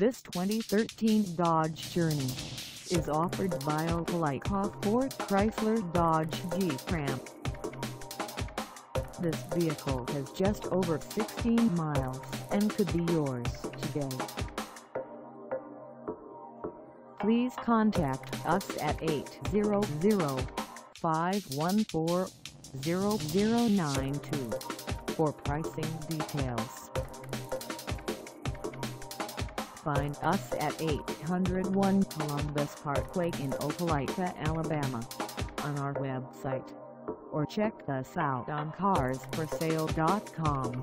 This 2013 Dodge Journey is offered by Opelika Ford Chrysler Dodge Jeep Ram. This vehicle has just over 16 miles and could be yours today. Please contact us at 800-514-0092 for pricing details. Find us at 801 Columbus Parkway in Opelika, Alabama, on our website, or check us out on Carsforsale.com.